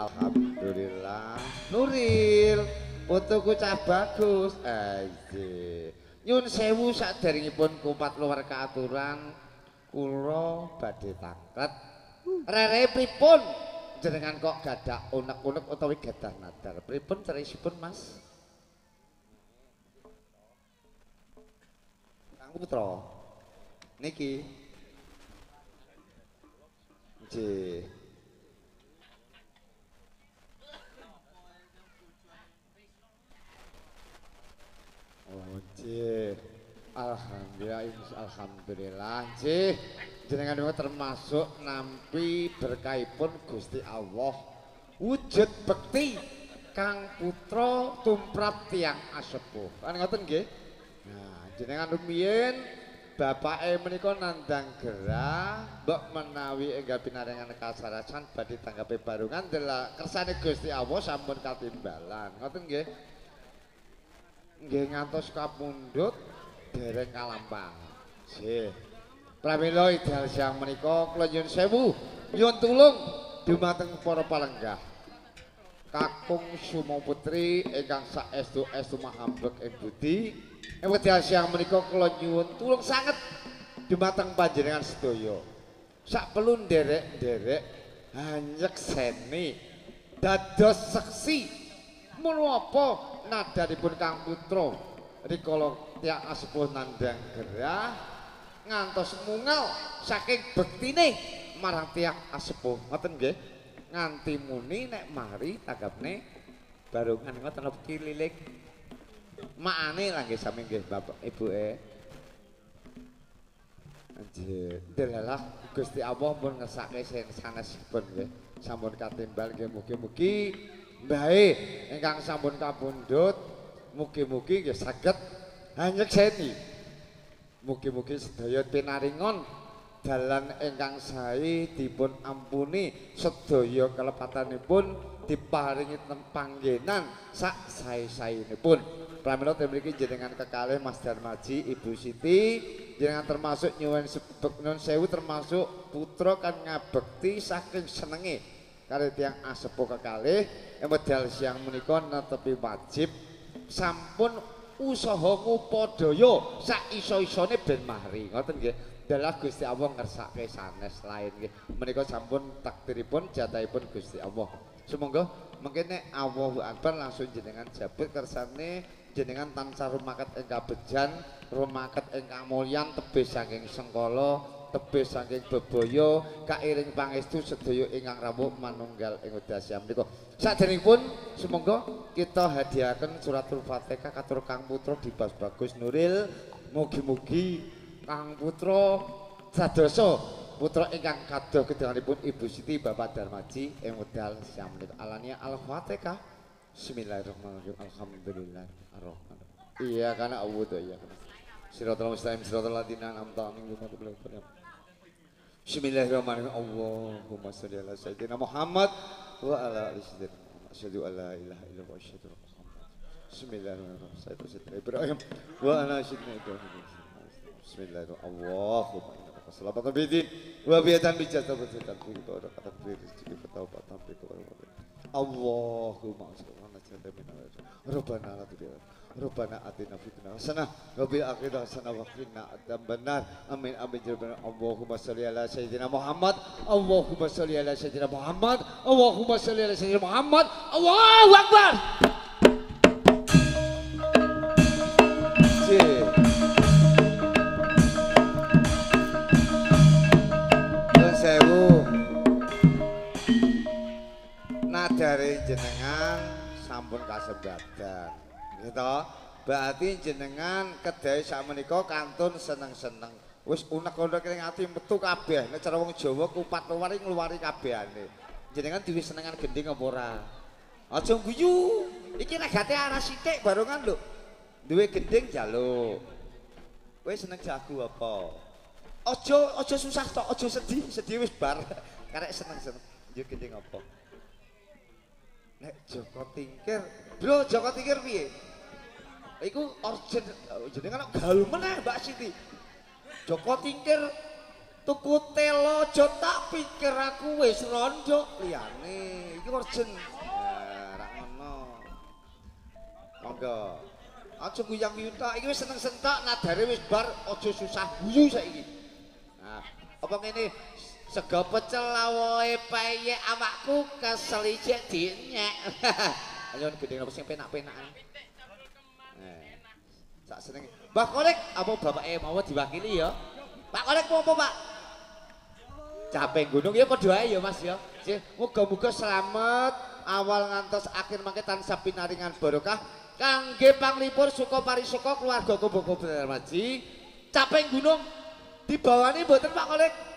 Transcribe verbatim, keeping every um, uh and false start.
Alhamdulillah. Nuril, fotoku cah bagus. Aji. Nyun sewu saderengipun kupat luar keaturan kula badhe taket. Rere pripun jenengan kok gadah unek-unek utawi gadah nadar? Pripun cerisipun, Mas? Kang Putra. Niki. Nggih. Oh, cih, alhamdulillah, alhamdulillah, cih, jenengan niku termasuk nampi berkahipun Gusti Allah, wujud bekti Kang Putra tumrap tiyang asepuh. Kan ngoten nggih? Nah, jenengan rumiyin bapake menika nandang gerah, mbok menawi enggak pinarengan kasarasan badhe tanggapi Barongan delok kersane Gusti Allah sampun katimbalan. Ngoten nggih? Nggih ngantos kapundhut dereng kalampah. Nggih. Pramila idal siang menika kula nyuwun sewu, nyuwun tulung dumateng para palenggah. Kakung Sumo Putri ingkang saestu estu mahambek ing budi. Ing wekdal siang menika kula nyuwun tulung sanget dumateng panjenengan sedaya. Sak perlu nderek-nderek hanyek seni dados seksi menapa nadaripun Kang Putra rikala tiyang asepuh nandang gerah ngantos mungal saking bektine marang tiyang asepuh. Ngoten nggih? Nganti muni nek mari tanggapne Barongan ngoten lho kililing. Makane lah nggih sami nggih Bapak Ibuke. Anjir, delalah Gusti Allah pun ngersake sanesipun nggih. Sampun katimbal nggih mugi-mugi baik, ingkang sampun kapundhut, mugi-mugi nggih saged hanyekseni. Mugi-mugi sedaya pinaringon dalan ingkang sae dipun ampuni, sedaya kelepatanipun diparingi panggenan sak sae-saenipun. Pramila mriki jenengan kekalih Mas Darmaji, Ibu Siti, jenengan termasuk nyuwun nyuwun sewu termasuk putra kan ngabekti saking senenge kali tiang asepuh kekalih. Medal siang menika netepi wajib sampun usaha ngupadaya sak iso-isone ben mahri. Ngoten nggih. Dalah Gusti Allah ngersake sanes lain nggih. Menika sampun takdiripun jatahipun Gusti Allah. Sumangga mengke nek Allahu Akbar langsung jenengan jabut kersane jenengan tansah rumaket ing kabejan, rumaket ing kamulyan tebih saking sengkala. Tebih saking bebaya kairing pangestu sedaya ingkang rawuh manunggal ing wekdal siang menika. Saderengipun sumangga kita hadiahaken suratul Fatihah katur Kang Putra dibas bagus Nuril. Mugi-mugi Kang Putra sadasa putra ingkang kados kedanganipun Ibu Siti Bapak Darmaji ing wekdal siang menika. Alania Al-Fatihah. Bismillahirrahmanirrahim. Alhamdulillahirrahmanirrahim. Iya kana awuh ya. Siratal mustaqim siratal ladzina an'amta 'alaihim ghairil maghdubi 'alaihim. Bismillahirrahmanirrahim. Allahumma shalli ala sayyidina Muhammad wa ala ali sayyidina Muhammad. Asyhadu an la ilaha illallah wa asyhadu anna Muhammadan rasulullah. Bismillahirrahmanirrahim. Sayyidina Ibrahim wa ala sayyidina Ibrahim. Bismillahirrahmanirrahim. Allahumma inna nas'aluka bidin wa biatan bijatan wa taqdir wa barakatan fi rizqi wa taubatan fi tawbati. Allahumma salli ala Rabbana la ilaha Rabbana atina fitnah hasanah wa fil akhirati hasanah wa qina adzabannar. Amin amin ya rabbal alamin. Allahumma shalli ala sayyidina Muhammad. Allahumma shalli ala sayyidina Muhammad. Allahumma shalli ala sayyidina Muhammad. Allahu akbar. Nuwun sewu. Nadare jenengan sampun kasebadan. Gitu. Berarti jenengan kedai sama niko kantun seneng-seneng. Wis unek-unek ning ati metu kabeh. Nek cara wong Jawa kupat luar ngluwari kabehane. Jenengan diwis senengan gendhing apa ora? Aja guyu. Iki nek gate arah sithik Barongan lho. Duwe gendhing jaluk. Kowe seneng jago apa? Aja aja susah tok, aja sedih, sedih wis bar. Karek seneng-seneng. Yo gendhing apa? Nek Joko Tingkir, Bro Joko Tingkir piye? Iku orjen jenengan gaul meneh Mbak Siti. Joko Tingkir tuku telo aja tak pikir aku wis rondo liyane iki urgen ora ngono. Monggo aja kuyang yuta iki wis seneng sentak nadare wis bar aja susah guyu saiki. Nah, apa ngene sega pecel lawoe peyek awakku keselicik dienyek. Ayo bedeng apa sing penak-penakan. Sak seneng. Mbah Korek apa bapake mawon diwakili ya? Pak Korek apa Pak? Capek gunung ya padha ae ya Mas ya. Muga-muga selamat awal ngantos akhir mangke tansah pinaringan barokah kangge panglipur suka parisuka keluarga Kumbang Kumbang Darmaji. Capek gunung dibawani mboten Pak Korek?